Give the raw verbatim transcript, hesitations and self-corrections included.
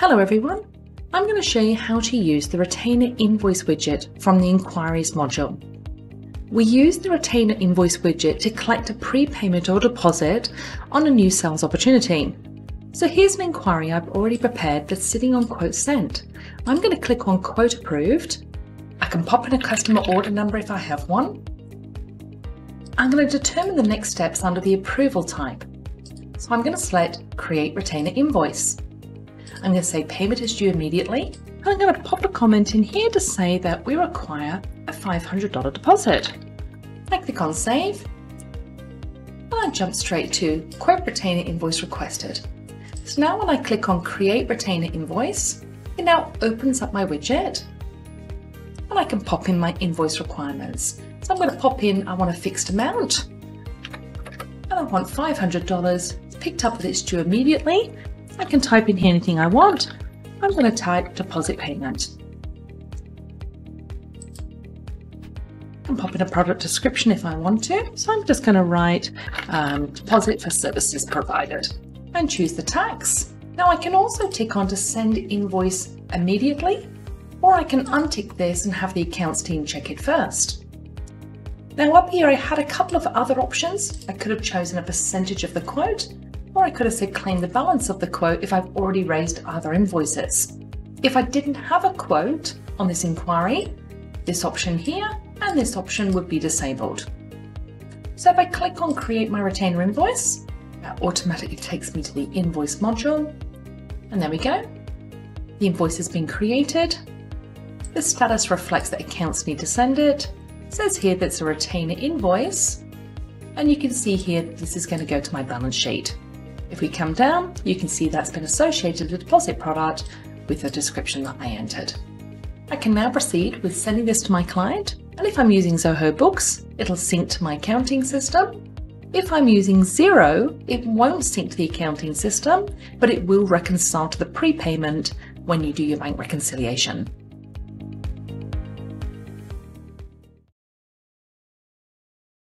Hello everyone, I'm going to show you how to use the Retainer Invoice widget from the Inquiries module. We use the Retainer Invoice widget to collect a prepayment or deposit on a new sales opportunity. So here's an inquiry I've already prepared that's sitting on Quote Sent. I'm going to click on Quote Approved. I can pop in a customer order number if I have one. I'm going to determine the next steps under the Approval Type. So I'm going to select Create Retainer Invoice. I'm going to say payment is due immediately, and I'm going to pop a comment in here to say that we require a five hundred dollar deposit. I click on Save, and I jump straight to Quote Retainer Invoice Requested. So now when I click on Create Retainer Invoice, it now opens up my widget, and I can pop in my invoice requirements. So I'm going to pop in, I want a fixed amount, and I want five hundred dollars. It's picked up that it's due immediately. I can type in here anything I want. I'm going to type deposit payment. I can pop in a product description if I want to. So I'm just going to write um, deposit for services provided and choose the tax. Now I can also tick on to send invoice immediately, or I can untick this and have the accounts team check it first. Now up here I had a couple of other options. I could have chosen a percentage of the quote, or I could have said claim the balance of the quote if I've already raised other invoices. If I didn't have a quote on this inquiry, this option here and this option would be disabled. So if I click on Create My Retainer Invoice, that automatically takes me to the Invoice module. And there we go. The invoice has been created. The status reflects that accounts need to send it. It says here that it's a retainer invoice. And you can see here that this is going to go to my balance sheet. If we come down, you can see that's been associated with the deposit product with the description that I entered. I can now proceed with sending this to my client, and if I'm using Zoho Books, it'll sync to my accounting system. If I'm using Xero, it won't sync to the accounting system, but it will reconcile to the prepayment when you do your bank reconciliation.